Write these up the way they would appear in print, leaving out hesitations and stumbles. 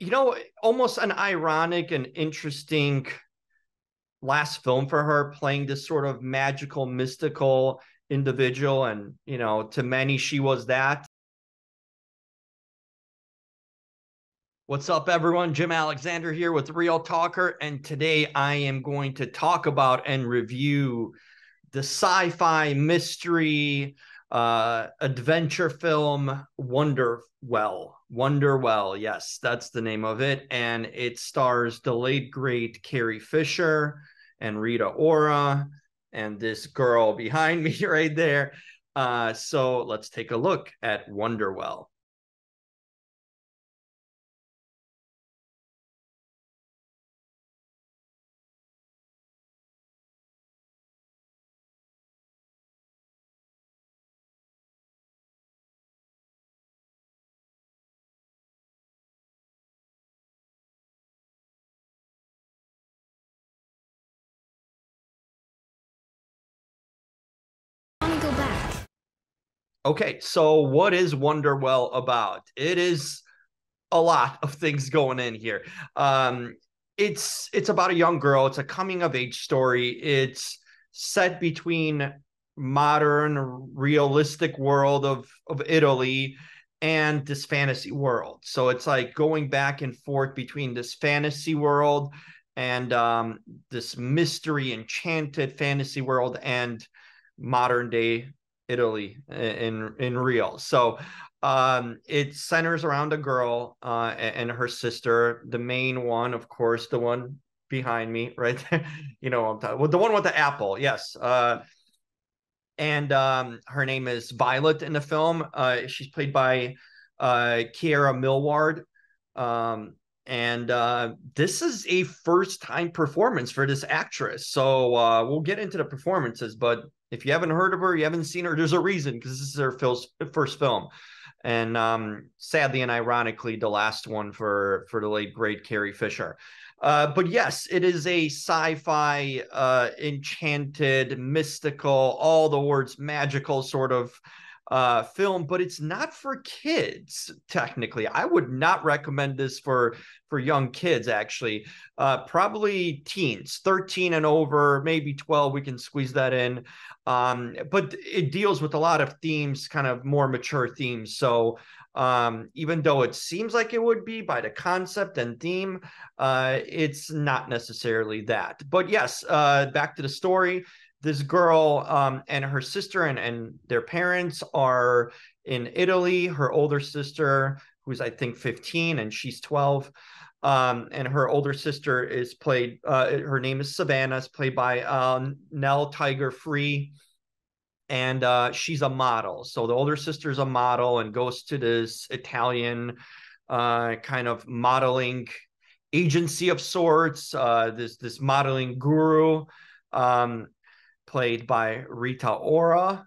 you know, almost an ironic and interesting last film for her, playing this sort of magical, mystical individual. And, you know, to many, she was that. What's up, everyone? Jim Alexander here with Reel Talker. And today I am going to talk about and review the sci-fi mystery adventure film Wonderwell. Wonderwell, yes, that's the name of it. And it stars the late, great Carrie Fisher and Rita Ora and this girl behind me right there. So let's take a look at Wonderwell. Okay, so what is Wonderwell about? It is a lot of things going in here. It's about a young girl. It's a coming-of-age story. It's set between modern, realistic world of Italy and this fantasy world. So it's like going back and forth between this fantasy world and this mystery, enchanted fantasy world and modern-day Italy in Reel. So it centers around a girl and her sister, the main one, of course, the one behind me right there. You know, I'm talking, well, the one with the apple. Yes. And her name is Violet in the film. She's played by Kiera Milward. And this is a first time performance for this actress. So we'll get into the performances, but if you haven't heard of her, you haven't seen her, there's a reason, because this is her first film. And sadly and ironically, the last one for the late, great Carrie Fisher. But yes, it is a sci-fi, enchanted, mystical, all the words magical sort of film, but it's not for kids, technically. I would not recommend this for young kids, actually. Probably teens, 13 and over, maybe 12, we can squeeze that in. But it deals with a lot of themes, kind of more mature themes. So even though it seems like it would be by the concept and theme, it's not necessarily that. But yes, back to the story. This girl and her sister and their parents are in Italy. Her older sister, who's I think 15 and she's 12, and her older sister is played, her name is Savannah, is played by Nell Tiger Free, and she's a model. So the older sister's a model and goes to this Italian kind of modeling agency of sorts, this modeling guru, played by Rita Ora,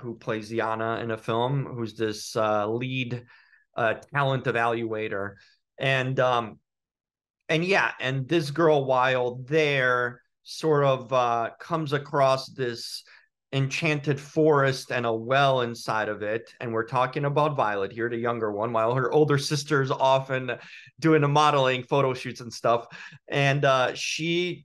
who plays Yana in a film, who's this lead talent evaluator. And this girl, while there, sort of comes across this enchanted forest and a well inside of it. And we're talking about Violet here, the younger one, while her older sister's often doing the modeling photo shoots and stuff. And she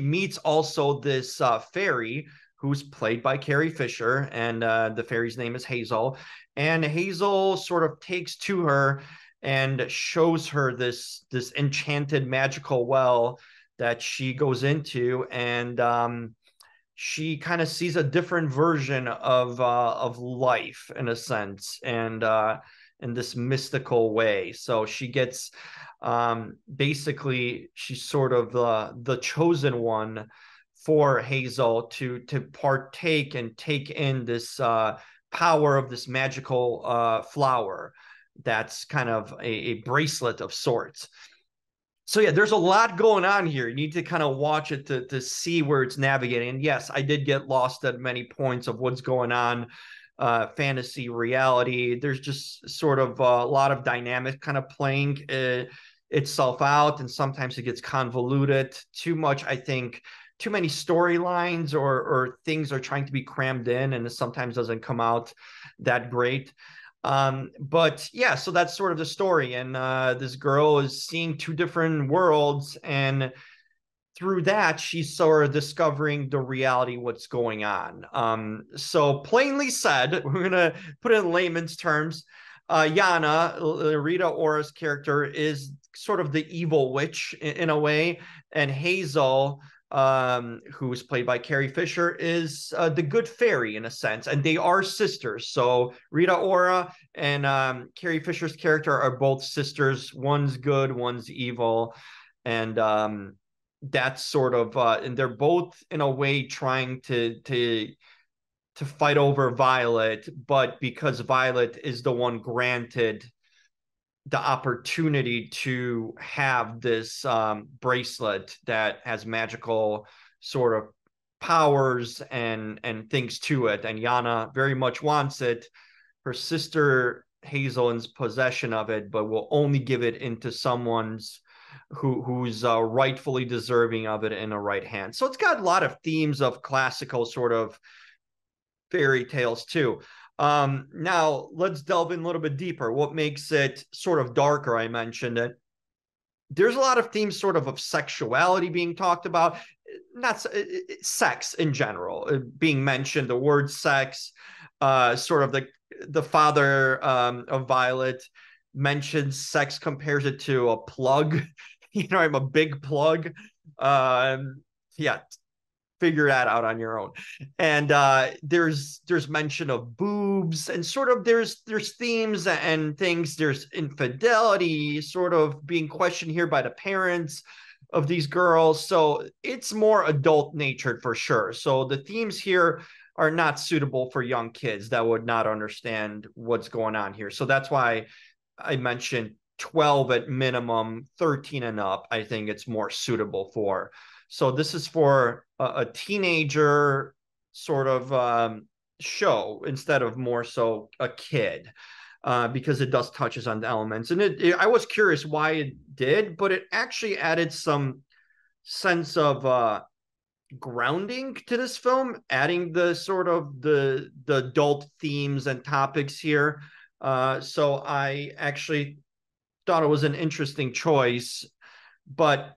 meets also this fairy who's played by Carrie Fisher, and the fairy's name is Hazel, and Hazel sort of takes to her and shows her this enchanted magical well that she goes into, and she kind of sees a different version of life in a sense, and in this mystical way. So she gets basically, she's sort of the chosen one for Hazel to partake and take in this power of this magical flower that's kind of a bracelet of sorts. So yeah, there's a lot going on here. You need to kind of watch it to see where it's navigating. And yes, I did get lost at many points of what's going on. Fantasy, reality, there's just sort of a lot of dynamic kind of playing itself out, and sometimes it gets convoluted too much. I think too many storylines or things are trying to be crammed in, and it sometimes doesn't come out that great. But yeah, so that's sort of the story. And this girl is seeing two different worlds, and through that, she's sort of discovering the reality, what's going on. So plainly said, we're going to put it in layman's terms, Yana, Rita Ora's character, is sort of the evil witch in a way. And Hazel, who's played by Carrie Fisher, is the good fairy in a sense. And they are sisters. So Rita Ora and Carrie Fisher's character are both sisters. One's good, one's evil. And that's sort of and they're both in a way trying to fight over Violet, but because Violet is the one granted the opportunity to have this bracelet that has magical sort of powers and things to it, and Yana very much wants it. Her sister Hazel is in possession of it, but will only give it into someone's who's rightfully deserving of it in a right hand. So it's got a lot of themes of classical sort of fairy tales too. Now let's delve in a little bit deeper. What makes it sort of darker? I mentioned it. There's a lot of themes sort of sexuality being talked about, not sex in general being mentioned, the word sex, sort of the father of Violet mentions sex, compares it to a plug. You know, I'm a big plug. Yeah, figure that out on your own. And there's mention of boobs, and sort of there's themes and things. There's infidelity sort of being questioned here by the parents of these girls. So it's more adult natured for sure. So the themes here are not suitable for young kids that would not understand what's going on here. So that's why I mentioned 12 at minimum, 13 and up, I think it's more suitable for. So this is for a teenager sort of show instead of more so a kid, because it does touches on the elements. And I was curious why it did, but it actually added some sense of grounding to this film, adding the sort of the adult themes and topics here. So I actually thought it was an interesting choice. But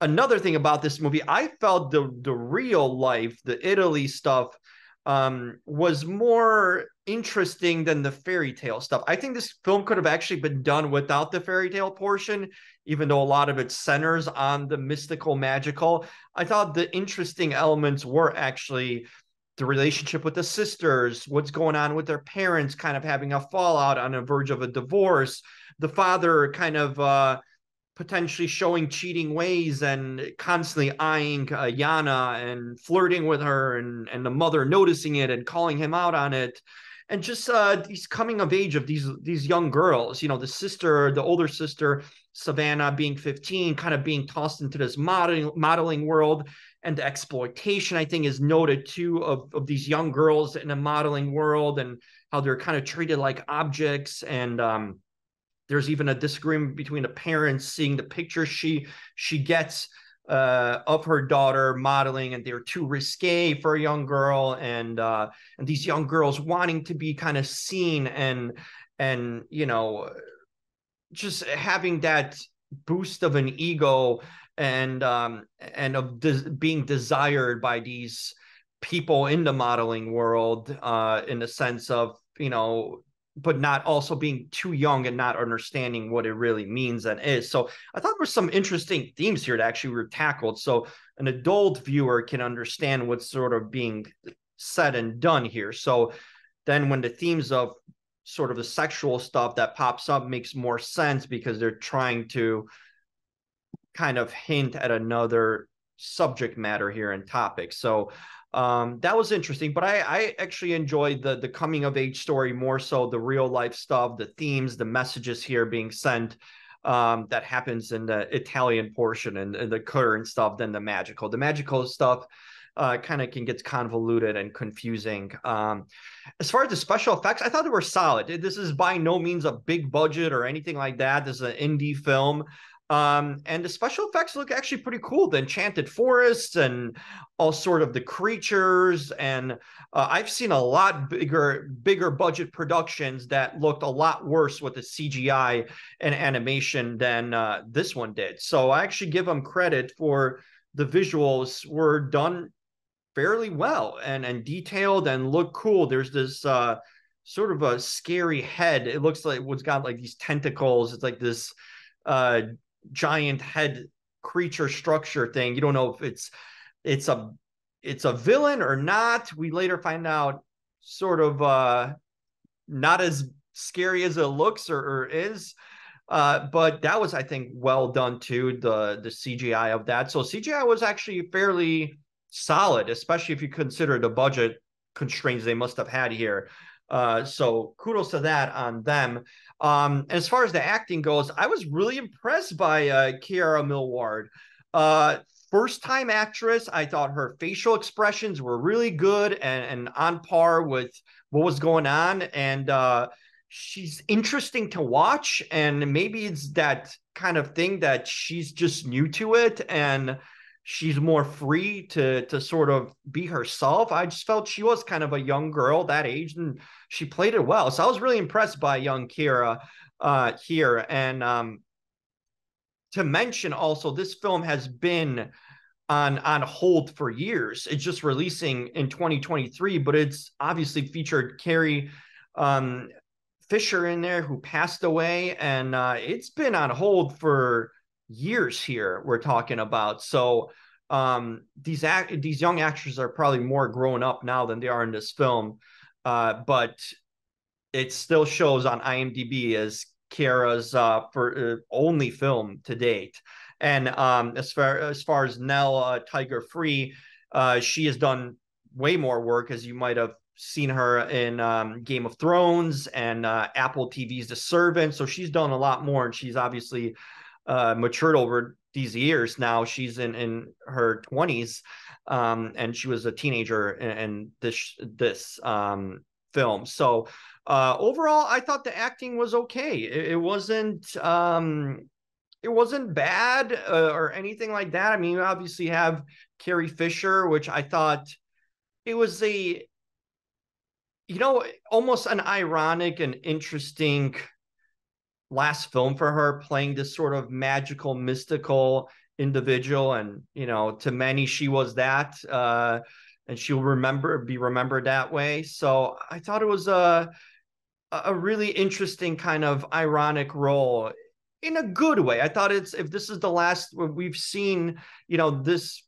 another thing about this movie, I felt the real life, the Italy stuff, was more interesting than the fairy tale stuff. I think this film could have actually been done without the fairy tale portion, even though a lot of it centers on the mystical, magical. I thought the interesting elements were actually the relationship with the sisters, what's going on with their parents, kind of having a fallout on the verge of a divorce, the father kind of potentially showing cheating ways and constantly eyeing Yana and flirting with her, and the mother noticing it and calling him out on it. And just these coming of age of these young girls, you know, the sister, the older sister, Savannah, being 15, kind of being tossed into this modeling world. And the exploitation, I think, is noted too of these young girls in a modeling world, and how they're kind of treated like objects. And there's even a disagreement between the parents seeing the pictures she gets of her daughter modeling, and they're too risque for a young girl, and these young girls wanting to be kind of seen, and you know, just having that boost of an ego and of being desired by these people in the modeling world, in the sense of, you know, but not also being too young and not understanding what it really means and is. So I thought there were some interesting themes here that actually were tackled, so an adult viewer can understand what's sort of being said and done here. So then when the themes of sort of the sexual stuff that pops up makes more sense, because they're trying to kind of hint at another subject matter here and topic. So that was interesting, but I actually enjoyed the coming of age story more so, the real life stuff, the themes, the messages here being sent, that happens in the Italian portion and the current stuff than the magical. The magical stuff kind of gets convoluted and confusing. As far as the special effects, I thought they were solid. This is by no means a big budget or anything like that. This is an indie film. And the special effects look actually pretty cool. The enchanted forests and all sort of the creatures. And I've seen a lot bigger budget productions that looked a lot worse with the CGI and animation than this one did. So I actually give them credit for the visuals were done fairly well and detailed and look cool. There's this sort of a scary head. It looks like what's got like these tentacles. It's like this giant head creature structure thing. You don't know if it's a villain or not. We later find out sort of not as scary as it looks or is, but that was, I think, well done too, the CGI of that. So CGI was actually fairly solid, especially if you consider the budget constraints they must have had here. So kudos to that on them. As far as the acting goes, I was really impressed by Kiera Milward. First-time actress. I thought her facial expressions were really good and on par with what was going on. And she's interesting to watch. And maybe it's that kind of thing that she's just new to it and she's more free to sort of be herself. I just felt she was kind of a young girl that age, and she played it well. So I was really impressed by young Kiera here. And to mention also, this film has been on hold for years. It's just releasing in 2023, but it's obviously featured Carrie Fisher in there, who passed away. And it's been on hold for years here we're talking about. So these young actors are probably more grown up now than they are in this film, but it still shows on IMDb as Kiera's only film to date. And as far as Nell Tiger Free, she has done way more work, as you might have seen her in Game of Thrones and Apple TV's The Servant. So she's done a lot more, and she's obviously matured over these years. Now she's in her 20s, and she was a teenager in this film. So overall, I thought the acting was okay. It wasn't bad or anything like that. I mean, you obviously have Carrie Fisher, which I thought it was almost an ironic and interesting last film for her, playing this sort of magical, mystical individual. And, to many, she was that, and she'll be remembered that way. So I thought it was a really interesting kind of ironic role in a good way. I thought if this is the last we've seen, this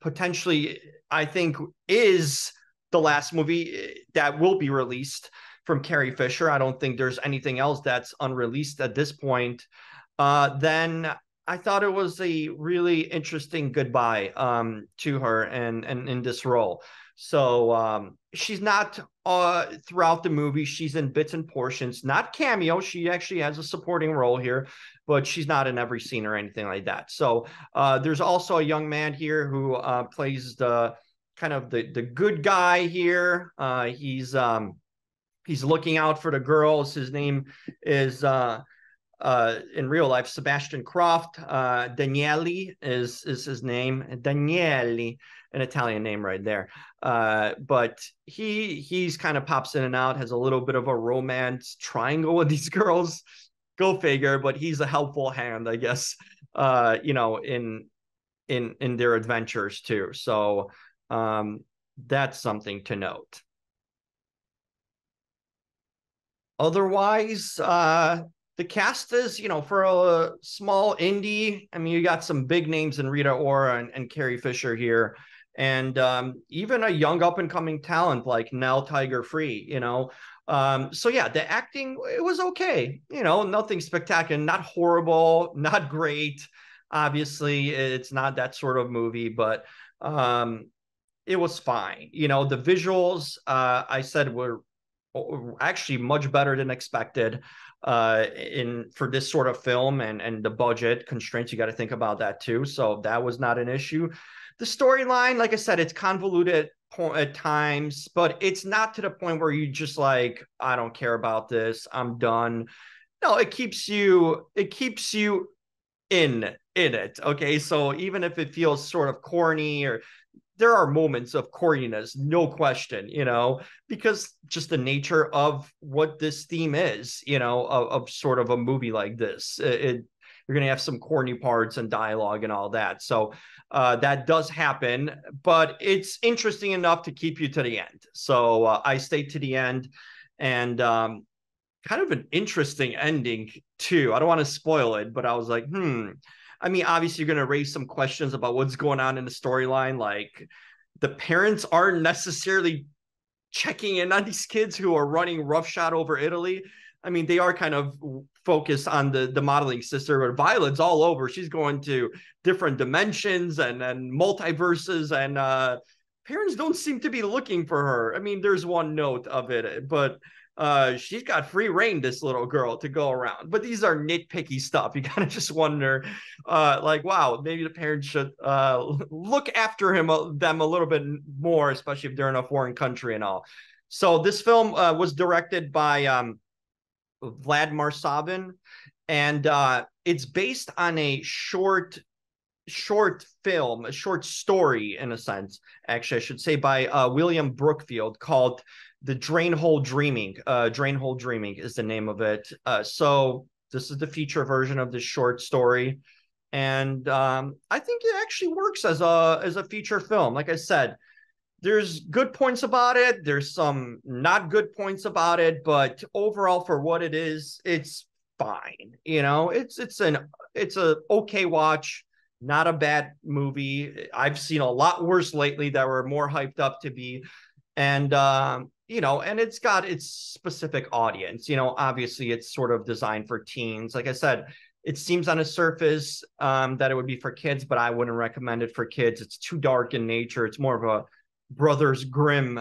potentially, I think, is the last movie that will be released from Carrie Fisher. I don't think there's anything else that's unreleased at this point. Then I thought it was a really interesting goodbye to her and in this role. So she's not throughout the movie. She's in bits and portions, not cameo. She actually has a supporting role here, but she's not in every scene or anything like that. So there's also a young man here who plays the kind of the good guy here. He's looking out for the girls. His name is, in real life, Sebastian Croft. Daniele is his name. Daniele, an Italian name right there. But he's kind of pops in and out, has a little bit of a romance triangle with these girls. Go figure. But he's a helpful hand, I guess, in their adventures too. So that's something to note. Otherwise, the cast is, for a small indie, I mean, you got some big names in Rita Ora and Carrie Fisher here, and even a young up-and-coming talent like Nell Tiger Free, So, yeah, the acting, it was okay. Nothing spectacular, not horrible, not great. Obviously, it's not that sort of movie, but it was fine. The visuals, I said, were actually much better than expected for this sort of film, and the budget constraints, you got to think about that too. So that was not an issue. The storyline, like I said, it's convoluted at times, but it's not to the point where you just like, I don't care about this, I'm done. No, it keeps you in it. Okay, so even if it feels sort of corny, or there are moments of corniness, no question, you know, because just the nature of what this theme is, you know, of sort of a movie like this, you're going to have some corny parts and dialogue and all that. So that does happen, but it's interesting enough to keep you to the end. So I stayed to the end, and kind of an interesting ending too. I don't want to spoil it, but I was like, I mean, obviously you're going to raise some questions about what's going on in the storyline. Like, the parents aren't necessarily checking in on these kids who are running roughshod over Italy. I mean, they are kind of focused on the modeling sister, but Violet's all over. She's going to different dimensions and multiverses, and parents don't seem to be looking for her. I mean, there's one note of it, but she's got free reign, this little girl, to go around. But these are nitpicky stuff. You kind of just wonder, like, wow, maybe the parents should look after them a little bit more, especially if they're in a foreign country and all. So this film was directed by Vlad Marsavin, and it's based on a short film, a short story, in a sense, actually, I should say, by William Brookfield, called The Drain Hole Dreaming. Drain Hole Dreaming is the name of it. So this is the feature version of this short story, and I think it actually works as a feature film. Like I said, there's good points about it, there's some not good points about it, but overall, for what it is, it's fine. You know, it's an okay watch. Not a bad movie. I've seen a lot worse lately that were more hyped up to be. And, you know, and it's got its specific audience. You know, obviously it's sort of designed for teens. Like I said, it seems on the surface that it would be for kids, but I wouldn't recommend it for kids. It's too dark in nature. It's more of a Brothers Grimm,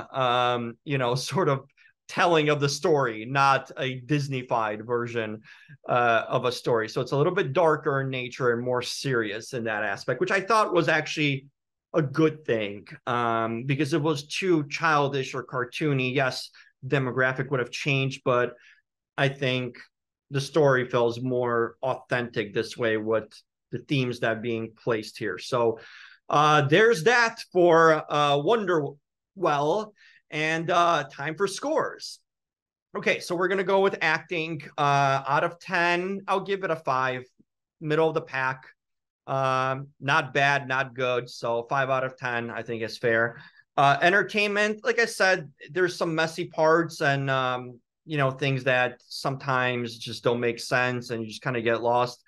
you know, sort of telling of the story, not a Disney-fied version of a story. So it's a little bit darker in nature and more serious in that aspect, which I thought was actually a good thing, because it was too childish or cartoony. Yes, demographic would have changed, but I think the story feels more authentic this way with the themes that are being placed here. So there's that for Wonderwell. And time for scores. Okay, so we're going to go with acting. Out of 10, I'll give it a 5. Middle of the pack. Not bad, not good. So 5 out of 10, I think, is fair. Entertainment, like I said, there's some messy parts and, you know, things that sometimes just don't make sense and you just kind of get lost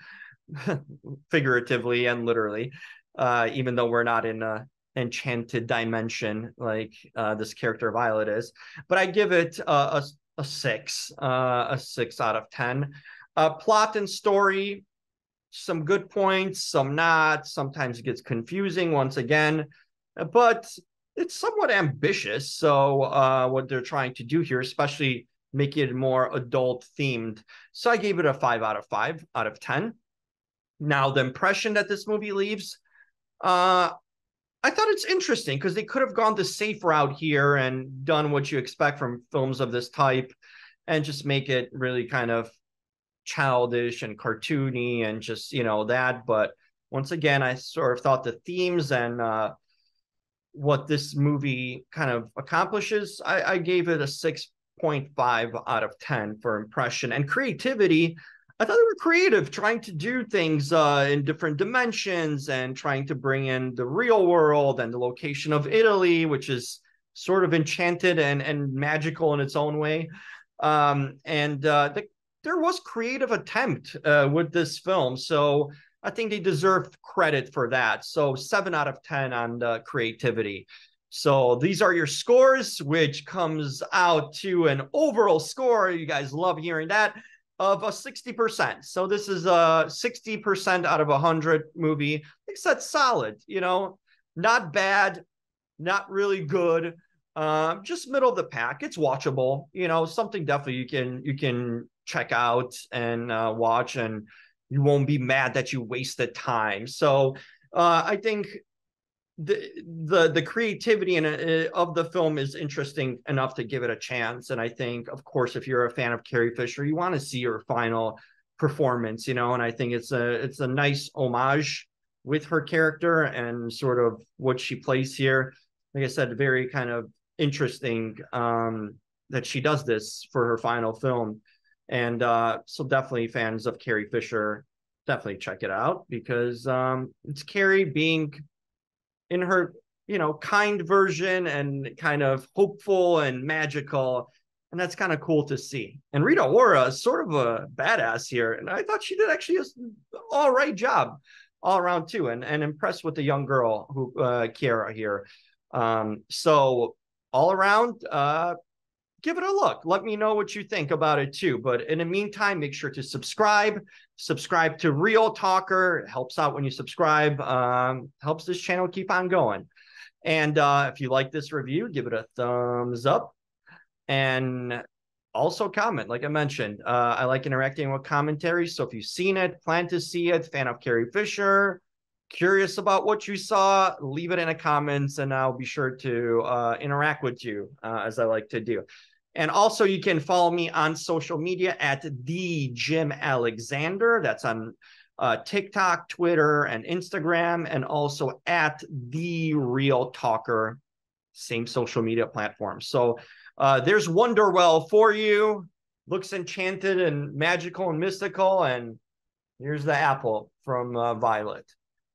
figuratively and literally, even though we're not in a enchanted dimension like this character Violet is. But I give it a six out of 10. Plot and story, some good points, some not. Sometimes it gets confusing once again, but it's somewhat ambitious. So what they're trying to do here, especially make it more adult themed. So I gave it a 5 out of 10. Now, the impression that this movie leaves, I thought it's interesting because they could have gone the safe route here and done what you expect from films of this type and just make it really kind of childish and cartoony and just, you know, that. But once again, I sort of thought the themes and what this movie kind of accomplishes, I gave it a 6.5 out of 10 for impression. And creativity, I thought they were creative, trying to do things in different dimensions and trying to bring in the real world and the location of Italy, which is sort of enchanted and magical in its own way. There was creative attempt with this film. So I think they deserve credit for that. So 7 out of 10 on the creativity. So these are your scores, which comes out to an overall score. You guys love hearing that. Of a 60%. So this is a 60% out of 100 movie. I think that's solid, you know, not bad, not really good, just middle of the pack. It's watchable, you know, something definitely you can check out and watch, and you won't be mad that you wasted time. So I think the creativity of the film is interesting enough to give it a chance. And I think, of course, if you're a fan of Carrie Fisher, you want to see her final performance, you know, and I think it's a nice homage with her character and sort of what she plays here. Like I said, very kind of interesting that she does this for her final film. And so definitely fans of Carrie Fisher, definitely check it out, because it's Carrie being in her, you know, kind version and kind of hopeful and magical. And that's kind of cool to see. And Rita Ora is sort of a badass here. And I thought she did actually an all right job all around too. And impressed with the young girl who Kiera here. So all around, give it a look. Let me know what you think about it too. But in the meantime, make sure to subscribe to Reel Talker. It helps out when you subscribe, helps this channel keep on going. And if you like this review, give it a thumbs up and also comment. Like I mentioned, I like interacting with commentary. So if you've seen it, plan to see it, fan of Carrie Fisher, curious about what you saw, leave it in the comments and I'll be sure to interact with you as I like to do. And also you can follow me on social media at the Jim Alexander. That's on TikTok, Twitter, and Instagram, and also at the Reel Talker, same social media platform. So there's Wonderwell for you. Looks enchanted and magical and mystical. And here's the apple from Violet.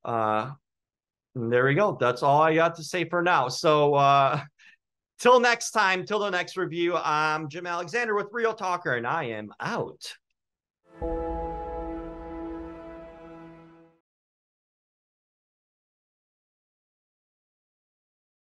And there we go. That's all I got to say for now. So till next time, till the next review, I'm Jim Alexander with Reel Talker, and I am out.